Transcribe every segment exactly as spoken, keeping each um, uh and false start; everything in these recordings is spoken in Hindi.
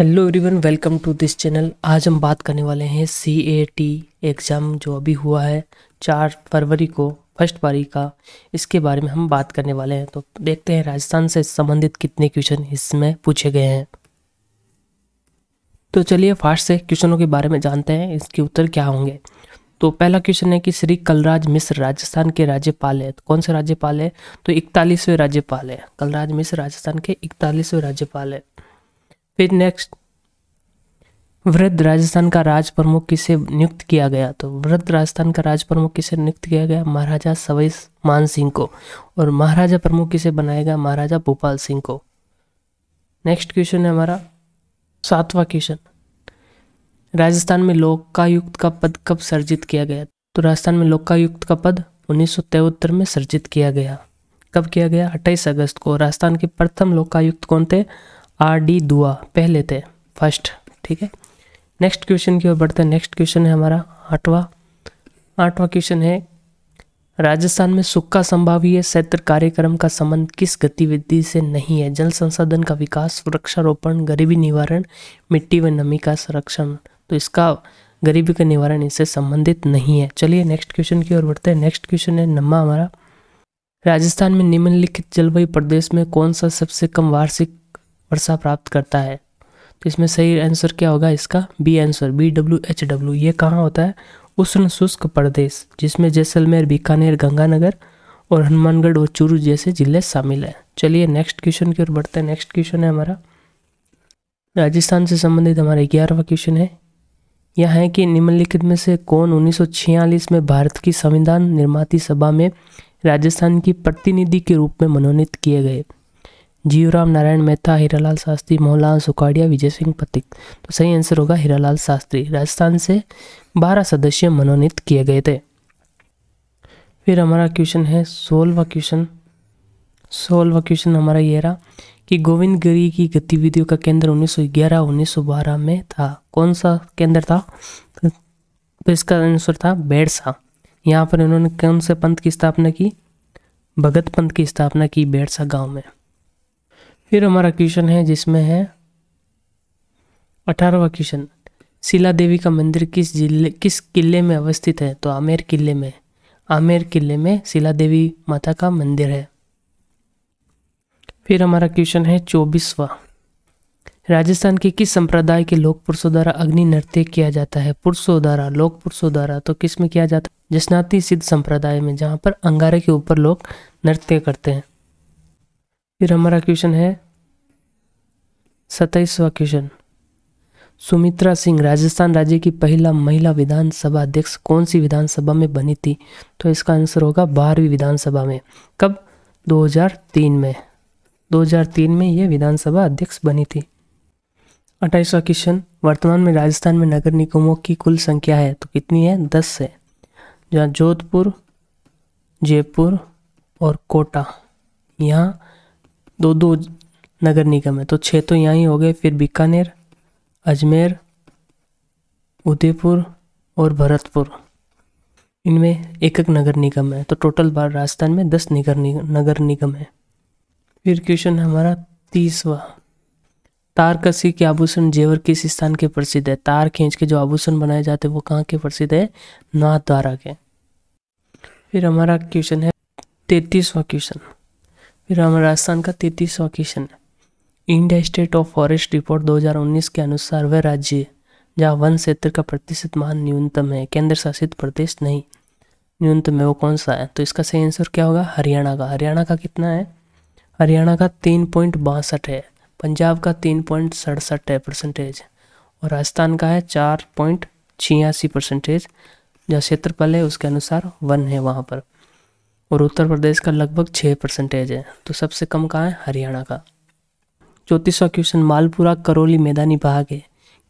Hello everyone, welcome to this channel. आज हम बात करने वाले हैं सीईटी एग्ज़ाम जो अभी हुआ है चार फरवरी को फर्स्ट पारी का, इसके बारे में हम बात करने वाले हैं। तो देखते हैं राजस्थान से संबंधित कितने क्वेश्चन इसमें पूछे गए हैं। तो चलिए फास्ट से क्वेश्चनों के बारे में जानते हैं, इसके उत्तर क्या होंगे। तो पहला क्वेश्चन है कि श्री कलराज मिस्र राजस्थान के राज्यपाल है। तो कौन से राज्यपाल है? तो इकतालीसवें राज्यपाल है। कलराज मिस्र राजस्थान के इकतालीसवें राज्यपाल है। फिर नेक्स्ट, वृद्ध राजस्थान का राज प्रमुख किसे नियुक्त किया गया? तो वृद्ध राजस्थान का राज प्रमुख किसे नियुक्त किया गया? महाराजा सवाई मान सिंह को। और महाराजा प्रमुख किसे बनाएगा? महाराजा भोपाल सिंह को। नेक्स्ट क्वेश्चन है हमारा सातवां क्वेश्चन, राजस्थान में लोकायुक्त का पद कब सर्जित किया गया? तो राजस्थान में लोकायुक्त का पद उन्नीस सौ तिहत्तर में सर्जित किया गया। कब किया गया? अट्ठाईस अगस्त को। राजस्थान के प्रथम लोकायुक्त कौन थे? आरडी दुआ पहले थे, फर्स्ट। ठीक है, नेक्स्ट क्वेश्चन की ओर बढ़ते हैं। नेक्स्ट क्वेश्चन है हमारा आठवां आठवां क्वेश्चन है, राजस्थान में सुक्का संभावीय क्षेत्र कार्यक्रम का संबंध किस गतिविधि से नहीं है? जल संसाधन का विकास, वृक्षारोपण, गरीबी निवारण, मिट्टी व नमी का संरक्षण। तो इसका गरीबी का निवारण इससे संबंधित नहीं है। चलिए नेक्स्ट क्वेश्चन की ओर बढ़ते हैं। नेक्स्ट क्वेश्चन है नम्मा हमारा, राजस्थान में निम्नलिखित जलवायु प्रदेश में कौन सा सबसे कम वार्षिक वर्षा प्राप्त करता है? तो इसमें सही आंसर क्या होगा? इसका B answer, B W H W. ये कहाँ होता है? उष्ण शुष्क प्रदेश, जिसमें जैसलमेर, बीकानेर, गंगानगर और हनुमानगढ़ और चूरू जैसे जिले शामिल हैं। चलिए नेक्स्ट क्वेश्चन की ओर बढ़ते हैं। नेक्स्ट क्वेश्चन है हमारा राजस्थान से संबंधित हमारा ग्यारहवा क्वेश्चन है, यह है कि निम्नलिखित में से कौन उन्नीस सौ छियालीस में भारत की संविधान निर्माती सभा में राजस्थान की प्रतिनिधि के रूप में मनोनीत किए गए? जीवराम नारायण मेहता, हीरालाल शास्त्री, मोहनलाल सुखाड़िया, विजय सिंह पथिक। तो सही आंसर होगा हीरालाल शास्त्री। राजस्थान से बारह सदस्य मनोनीत किए गए थे। फिर हमारा क्वेश्चन है सोलहवां क्वेश्चन सोलहवां क्वेश्चन हमारा ये रहा कि गोविंद गिरी की गतिविधियों का केंद्र उन्नीस सौ ग्यारह उन्नीस सौ बारह में था। कौन सा केंद्र था? तो इसका आंसर था बेड़सा। यहाँ पर इन्होंने कौन से पंथ की स्थापना की? भगत पंथ की स्थापना की बेड़सा गाँव में। फिर हमारा क्वेश्चन है जिसमें है अठारहवां क्वेश्चन, शिला देवी का मंदिर किस जिले किस किले में अवस्थित है? तो आमेर किले में आमेर किले में शिला देवी माता का मंदिर है। फिर हमारा क्वेश्चन है चौबीसवा, राजस्थान के किस संप्रदाय के लोक पुरुषों द्वारा अग्नि नृत्य किया जाता है? पुरुषों द्वारा, लोक पुरुषों द्वारा। तो किस में किया जाता है? जसनाती सिद्ध संप्रदाय में, जहाँ पर अंगारे के ऊपर लोग नृत्य करते हैं। फिर हमारा क्वेश्चन है सत्ताईसवां क्वेश्चन, सुमित्रा सिंह राजस्थान राज्य की पहला महिला विधानसभा अध्यक्ष कौन सी विधानसभा में बनी थी? तो इसका आंसर होगा बारहवीं विधानसभा में। कब? दो हज़ार तीन में। दो हज़ार तीन में ये विधानसभा अध्यक्ष बनी थी। अट्ठाईसवां क्वेश्चन, वर्तमान में राजस्थान में नगर निगमों की कुल संख्या है तो कितनी है? दस है, जहाँ जोधपुर, जयपुर और कोटा, यहाँ दो दो नगर निगम है। तो छः तो यहाँ ही हो गए। फिर बीकानेर, अजमेर, उदयपुर और भरतपुर, इनमें एक एक नगर निगम है। तो टोटल बार राजस्थान में दस निगर निगम नगर निगम है। फिर क्वेश्चन हमारा तीसवा, तारकसी के आभूषण जेवर किस स्थान के प्रसिद्ध है? तार खींच के जो आभूषण बनाए जाते हैं वो कहाँ के प्रसिद्ध है? नाथद्वारा के। फिर हमारा क्वेश्चन है तैंतीसवां क्वेश्चन फिर हमारा राजस्थान का तैंतीसवां क्वेश्चन है, India state of forest report दो हज़ार उन्नीस के अनुसार वह राज्य है जहाँ वन क्षेत्र का प्रतिशत मान न्यूनतम है, केंद्र शासित प्रदेश नहीं, न्यूनतम है, वो कौन सा है? तो इसका सही आंसर क्या होगा? हरियाणा का। हरियाणा का कितना है? हरियाणा का तीन पॉइंट बासठ है, पंजाब का तीन पॉइंट सड़सठ है परसेंटेज, और राजस्थान का है चार पॉइंट छियासी परसेंटेज, जहाँ क्षेत्रफल है उसके अनुसार वन है वहाँ पर, और उत्तर प्रदेश का लगभग छः परसेंटेज है। तो सबसे कम कहाँ है? हरियाणा का। चौंतीसवां क्वेश्चन, मालपुरा करौली मैदानी भाग है,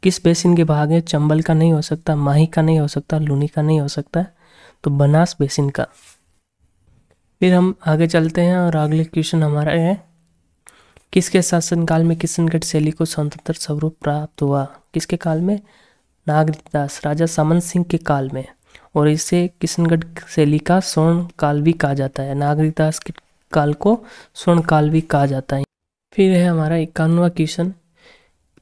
किस बेसिन के भाग है? चंबल का नहीं हो सकता, माही का नहीं हो सकता, लूनी का नहीं हो सकता, तो बनास बेसिन का। फिर हम आगे चलते हैं और अगले क्वेश्चन हमारा है, किसके शासनकाल में किशनगढ़ शैली को स्वतंत्र स्वरूप प्राप्त हुआ? किसके काल में? नागरीदास, राजा समन सिंह के काल में, और इसे किशनगढ़ शैली का स्वर्ण काल भी कहा जाता है। नागरीदास के काल को स्वर्ण काल भी कहा जाता है। फिर है हमारा इक्यानवा क्वेश्चन,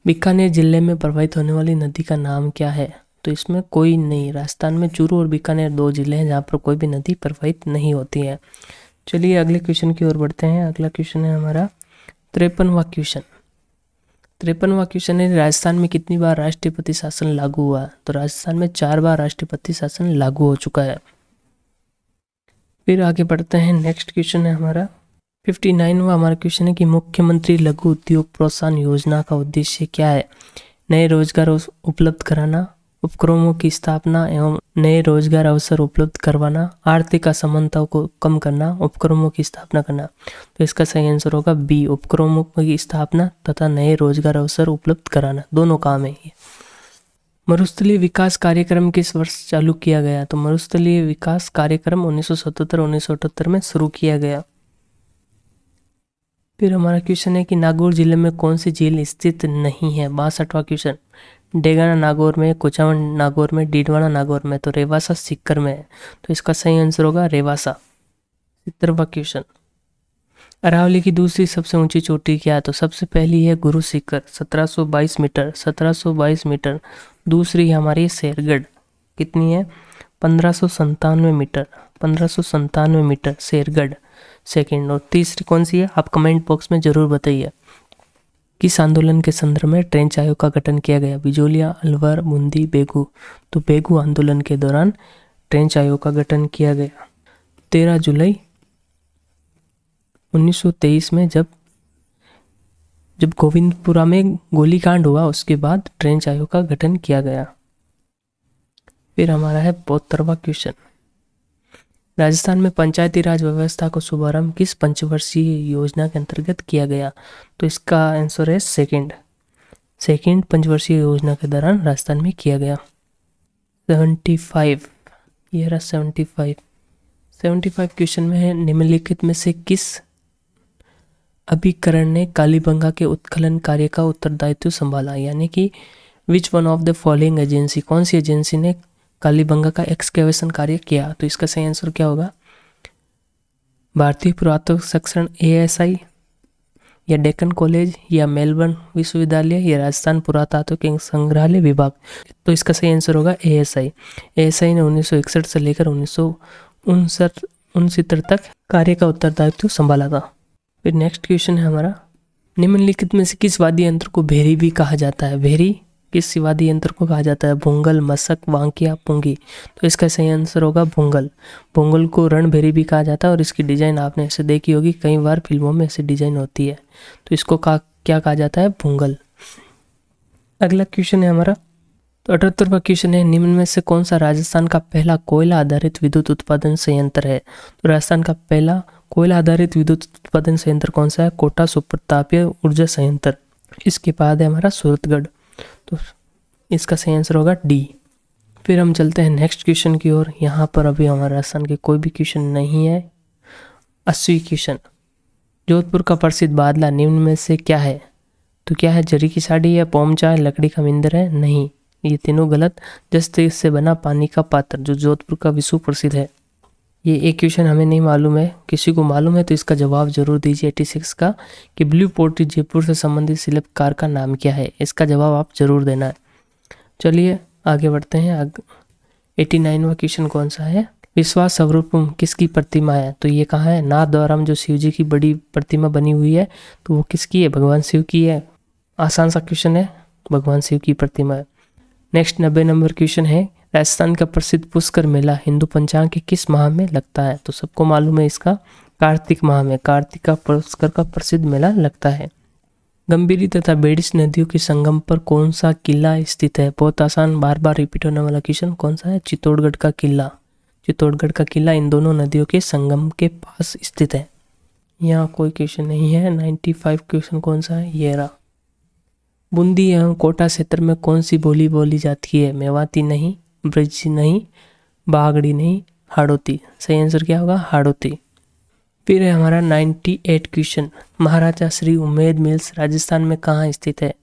बीकानेर जिले में प्रवाहित होने वाली नदी का नाम क्या है? तो इसमें कोई नहीं। राजस्थान में चूरू और बीकानेर दो जिले हैं जहाँ पर कोई भी नदी प्रवाहित नहीं होती है। चलिए अगले क्वेश्चन की ओर बढ़ते हैं। अगला क्वेश्चन है हमारा तिरपनवा क्वेश्चन। तिरपनवा क्वेश्चन है राजस्थान में कितनी बार राष्ट्रपति शासन लागू हुआ? तो राजस्थान में चार बार राष्ट्रपति शासन लागू हो चुका है। फिर आगे बढ़ते हैं। नेक्स्ट क्वेश्चन है हमारा फिफ्टी नाइनवा हमारा क्वेश्चन है कि मुख्यमंत्री लघु उद्योग प्रोत्साहन योजना का उद्देश्य क्या है? नए रोजगार उपलब्ध कराना, उपक्रमों की स्थापना एवं नए रोजगार अवसर उपलब्ध करवाना, आर्थिक असमानताओं को कम करना, उपक्रमों की स्थापना करना। तो इसका सही आंसर होगा बी, उपक्रमों की स्थापना तथा नए रोजगार अवसर उपलब्ध कराना, दोनों काम है ये। मरुस्थलीय विकास कार्यक्रम किस वर्ष चालू किया गया? तो मरुस्थलीय विकास कार्यक्रम उन्नीस सौ सतहत्तर उन्नीस सौ अठहत्तर में शुरू किया गया। फिर हमारा क्वेश्चन है कि नागौर जिले में कौन सी झील स्थित नहीं है? बासठवा क्वेश्चन। डेगाना नागौर में, कुचावन नागौर में, डीडवाना नागौर में, तो रेवासा सीकर में है। तो इसका सही आंसर होगा रेवासा। सत्तरवां क्वेश्चन, अरावली की दूसरी सबसे ऊंची चोटी क्या है? तो सबसे पहली है गुरु सीकर सत्रह सौ बाईस मीटर, सत्रह सौ बाईस मीटर। दूसरी है हमारी शेरगढ़, कितनी है? पंद्रह सौ संतानवे मीटर, पंद्रह सौ संतानवे मीटर शेरगढ़ सेकेंड। और तीसरी कौन सी है? आप कमेंट बॉक्स में जरूर बताइए। किस आंदोलन के संदर्भ में ट्रेंच आयोग का गठन किया गया? बिजोलिया, अलवर, बूंदी, बेगू। तो बेगू आंदोलन के दौरान ट्रेंच आयोग का गठन किया गया। तेरह जुलाई उन्नीस सौ तेईस में जब जब गोविंदपुरा में गोलीकांड हुआ, उसके बाद ट्रेंच आयोग का गठन किया गया। फिर हमारा है बहत्तरवां क्वेश्चन, राजस्थान में पंचायती राज व्यवस्था को शुभारंभ किस पंचवर्षीय योजना के अंतर्गत किया गया? तो इसका आंसर है सेकंड, सेकंड पंचवर्षीय योजना के दौरान राजस्थान में किया गया। पचहत्तर, यह रहा पचहत्तर। पचहत्तर क्वेश्चन में है निम्नलिखित में से किस अभिकरण ने कालीबंगा के उत्खनन कार्य का उत्तरदायित्व संभाला? यानी कि which one of the following agency, कौन सी एजेंसी ने कालीबंगा का एक्सकेवेशन कार्य किया? तो इसका सही आंसर क्या होगा? भारतीय पुरातत्व सर्वेक्षण ए एस आई, या डेक्कन कॉलेज, या मेलबर्न विश्वविद्यालय, या राजस्थान पुरातत्व संग्रहालय विभाग। तो इसका सही आंसर होगा A S I. A S I ने उन्नीस सौ इकसठ से लेकर उन्नीस सौ उनसठ उनसत्तर तक कार्य का उत्तरदायित्व संभाला था। फिर नेक्स्ट क्वेश्चन है हमारा निम्नलिखित में से किस वाद्य यंत्र को भेरी भी कहा जाता है? भेरी किस वाद्य यंत्र को कहा जाता है? भोंगल, मशक, वांकिया, पुंगी। तो इसका सही आंसर होगा भोंगल। भोंगल को रणभेरी भी कहा जाता है और इसकी डिजाइन आपने ऐसे देखी होगी, कई बार फिल्मों में ऐसी डिजाइन होती है। तो इसको का, क्या कहा जाता है? भोंगल। अगला क्वेश्चन है हमारा तो अठहत्तरवां क्वेश्चन है निम्न में से कौन सा राजस्थान का पहला कोयला आधारित विद्युत उत्पादन संयंत्र है? तो राजस्थान का पहला कोयला आधारित विद्युत उत्पादन संयंत्र कौन सा है? कोटा सुप्रतापीय ऊर्जा संयंत्र। इसके बाद है हमारा सूरतगढ़। तो इसका सही आंसर होगा डी। फिर हम चलते हैं नेक्स्ट क्वेश्चन की ओर। यहाँ पर अभी हमारे राजस्थान के कोई भी क्वेश्चन नहीं है। अस्सी क्वेश्चन, जोधपुर का प्रसिद्ध बादला निम्न में से क्या है? तो क्या है? जरी की साड़ी है, पोमचा, लकड़ी का मिंदर है? नहीं, ये तीनों गलत। जस्ते से बना पानी का पात्र जो जोधपुर का विश्व प्रसिद्ध है। ये एक क्वेश्चन हमें नहीं मालूम है, किसी को मालूम है तो इसका जवाब जरूर दीजिए। छियासी का कि ब्लू पोर्ट जयपुर से संबंधित शिल्पकार का नाम क्या है? इसका जवाब आप जरूर देना है। चलिए आगे बढ़ते हैं। आग... नवासी वां क्वेश्चन कौन सा है? विश्वास स्वरूपम किसकी प्रतिमा है? तो ये कहाँ है? नाथ द्वारा जो शिव जी की बड़ी प्रतिमा बनी हुई है, तो वो किसकी है? भगवान शिव की है। आसान सा क्वेश्चन है, भगवान शिव की प्रतिमा है। नेक्स्ट नब्बे नंबर क्वेश्चन है राजस्थान का प्रसिद्ध पुष्कर मेला हिंदू पंचांग के किस माह में लगता है? तो सबको मालूम है इसका, कार्तिक माह में कार्तिक का पुष्कर का प्रसिद्ध मेला लगता है। गंभीरी तथा बेड़िस नदियों के संगम पर कौन सा किला स्थित है? बहुत आसान, बार बार रिपीट होने वाला क्वेश्चन कौन सा है? चित्तौड़गढ़ का किला। चित्तौड़गढ़ का किला इन दोनों नदियों के संगम के पास स्थित है। यहाँ कोई क्वेश्चन नहीं है। नाइन्टी फाइव क्वेश्चन कौन सा है? ये रहा। बूंदी एवं कोटा क्षेत्र में कौन सी बोली बोली जाती है? मेवाती नहीं, ब्रज नहीं, बागड़ी नहीं, हाड़ौती। सही आंसर क्या होगा? हाड़ौती। फिर है हमारा अट्ठानवे क्वेश्चन, महाराजा श्री उम्मेद मिल्स राजस्थान में कहाँ स्थित है?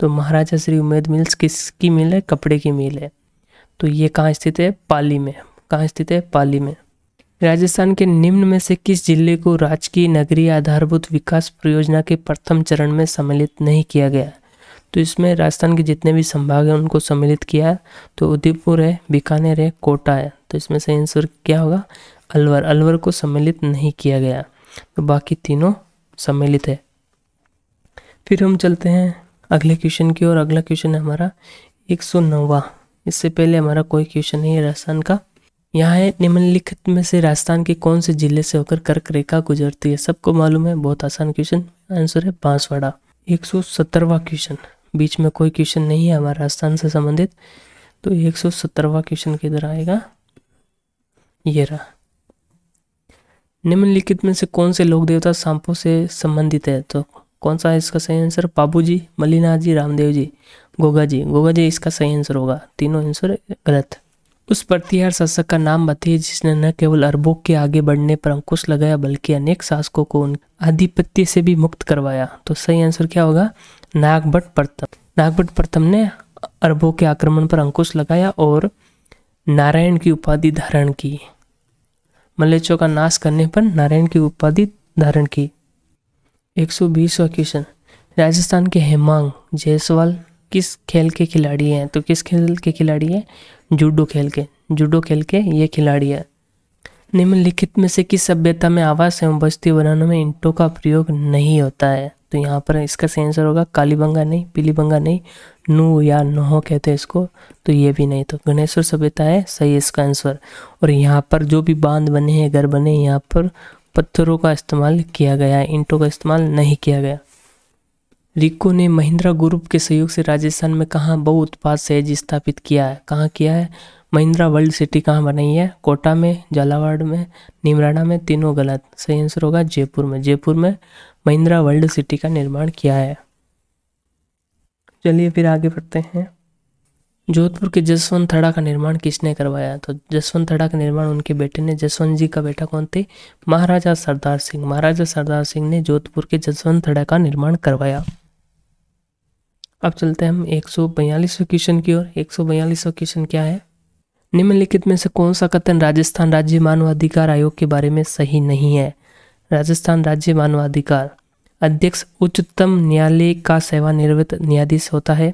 तो महाराजा श्री उम्मेद मिल्स किसकी मिल है? कपड़े की मिल है। तो ये कहाँ स्थित है? पाली में। कहाँ स्थित है? पाली में। राजस्थान के निम्न में से किस जिले को राजकीय नगरीय आधारभूत विकास परियोजना के प्रथम चरण में सम्मिलित नहीं किया गया? तो इसमें राजस्थान के जितने भी संभाग हैं उनको सम्मिलित किया है। तो उदयपुर है, बीकानेर है, कोटा है। तो इसमें सही आंसर क्या होगा? अलवर। अलवर को सम्मिलित नहीं किया गया, तो बाकी तीनों सम्मिलित है। फिर हम चलते हैं अगले क्वेश्चन की ओर। अगला क्वेश्चन है हमारा एक सौ नौवा। इससे पहले हमारा कोई क्वेश्चन नहीं है राजस्थान का। यहाँ है निम्नलिखित में से राजस्थान के कौन से जिले से होकर कर्क रेखा गुजरती है? सबको मालूम है, बहुत आसान क्वेश्चन। आंसर है बांसवाड़ा। एक सौ सत्तरवा क्वेश्चन, बीच में कोई क्वेश्चन नहीं है हमारा राजस्थान से संबंधित। तो एक सौ सत्तरवा क्वेश्चन किधर आएगा? ये रहा। निम्नलिखित में से कौन से लोक देवता सांपों से संबंधित है? तो कौन सा है इसका सही आंसर? बाबू जी, मलिनाथ जी, रामदेव जी, गोगा जी। गोगा जी इसका सही आंसर होगा। तीनों आंसर गलत। उस प्रतिहार शासक का नाम बताइए जिसने न केवल अरबों के आगे बढ़ने पर अंकुश लगाया बल्कि अनेक शासकों को उन आधिपत्य से भी मुक्त करवाया। तो सही आंसर क्या होगा? नागभट्ट प्रथम। नागभट्ट प्रथम ने अरबों के आक्रमण पर अंकुश लगाया और नारायण की उपाधि धारण की। मलेच्छों का नाश करने पर नारायण की उपाधि धारण की। एक सौ बीसवा क्वेश्चन, राजस्थान के हेमांग जैसवाल किस खेल के खिलाड़ी हैं? तो किस खेल के खिलाड़ी हैं? जूडो खेल के। जूडो खेल के ये खिलाड़ी है। निम्नलिखित में से किस सभ्यता में आवास एवं बस्ती बनाने में ईंटों का प्रयोग नहीं होता है? तो यहाँ पर इसका सही आंसर होगा कालीबंगा नहीं, पीलीबंगा नहीं, नू या नोह कहते हैं इसको, तो ये भी नहीं। तो गणेश्वर सभ्यता है सही इसका आंसर। और यहाँ पर जो भी बांध बने हैं, घर बने, यहाँ पर पत्थरों का इस्तेमाल किया गया है, ईंटों का इस्तेमाल नहीं किया गया। रिको ने महिंद्रा ग्रुप के सहयोग से राजस्थान में कहाँ बहु उत्पाद सहज स्थापित किया है? कहाँ किया है? महिंद्रा वर्ल्ड सिटी कहाँ बनाई है? कोटा में, झालावाड़ में, नीमराणा में। तीनों गलत। सही आंसर होगा जयपुर में। जयपुर में महिंद्रा वर्ल्ड सिटी का निर्माण किया है। चलिए फिर आगे बढ़ते हैं। जोधपुर के जसवंत थड़ा का निर्माण किसने करवाया? तो जसवंत थड़ा का निर्माण उनके बेटे ने, जसवंत जी का बेटा कौन थे? महाराजा सरदार सिंह। महाराजा सरदार सिंह ने जोधपुर के जसवंत थड़ा का निर्माण करवाया। अब चलते हैं हम एक सौ बयालीसवें क्वेश्चन की ओर। एक सौ बयालीसवा क्वेश्चन क्या है? निम्नलिखित में से कौन सा कथन राजस्थान राज्य मानवाधिकार आयोग के बारे में सही नहीं है? राजस्थान राज्य मानवाधिकार अध्यक्ष उच्चतम न्यायालय का सेवानिवृत्त न्यायाधीश होता है।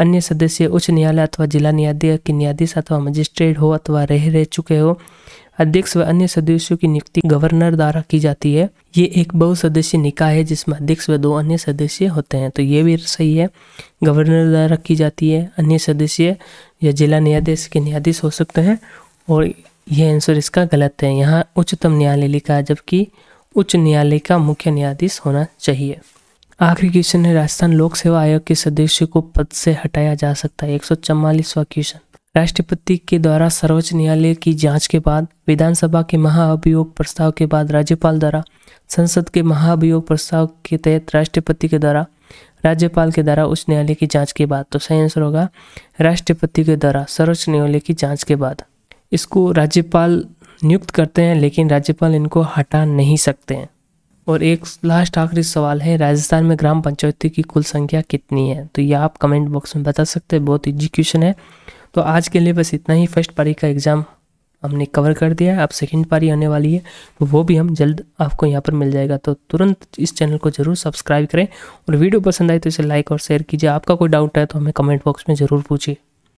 अन्य सदस्य उच्च न्यायालय अथवा जिला न्यायालय के न्यायाधीश अथवा मजिस्ट्रेट हो अथवा रह रह चुके हो। अध्यक्ष व अन्य सदस्यों की नियुक्ति गवर्नर द्वारा की जाती है। ये एक बहुसदस्यीय निकाय है जिसमें अध्यक्ष व दो अन्य सदस्य होते हैं। तो ये भी सही है, गवर्नर द्वारा की जाती है। अन्य सदस्य या जिला न्यायाधीश के न्यायाधीश हो सकते हैं। और यह आंसर इसका गलत है। यहाँ उच्चतम न्यायालय लिखा है जबकि उच्च न्यायालय का मुख्य न्यायाधीश होना चाहिए। आखिरी क्वेश्चन है, राजस्थान लोक सेवा आयोग के सदस्य को पद से हटाया जा सकता है। एक सौ चौवालीसवा क्वेश्चन, राष्ट्रपति के द्वारा सर्वोच्च न्यायालय की जांच के बाद, विधानसभा के महाअभियोग प्रस्ताव के बाद, राज्यपाल द्वारा, संसद के महाअभियोग प्रस्ताव के तहत, राष्ट्रपति के द्वारा, राज्यपाल के द्वारा, उच्च न्यायालय की जांच के बाद। तो सही आंसर होगा राष्ट्रपति के द्वारा सर्वोच्च न्यायालय की जांच के बाद। इसको राज्यपाल नियुक्त करते हैं लेकिन राज्यपाल इनको हटा नहीं सकते हैं। और एक लास्ट आखिरी सवाल है, राजस्थान में ग्राम पंचायतों की कुल संख्या कितनी है? तो ये आप कमेंट बॉक्स में बता सकते हैं। बहुत इजी क्वेश्चन है। तो आज के लिए बस इतना ही। फर्स्ट पारी का एग्ज़ाम हमने कवर कर दिया है, अब सेकंड पारी आने वाली है, तो वो भी हम जल्द आपको यहाँ पर मिल जाएगा। तो तुरंत इस चैनल को जरूर सब्सक्राइब करें और वीडियो पसंद आए तो इसे लाइक और शेयर कीजिए। आपका कोई डाउट है तो हमें कमेंट बॉक्स में ज़रूर पूछिए।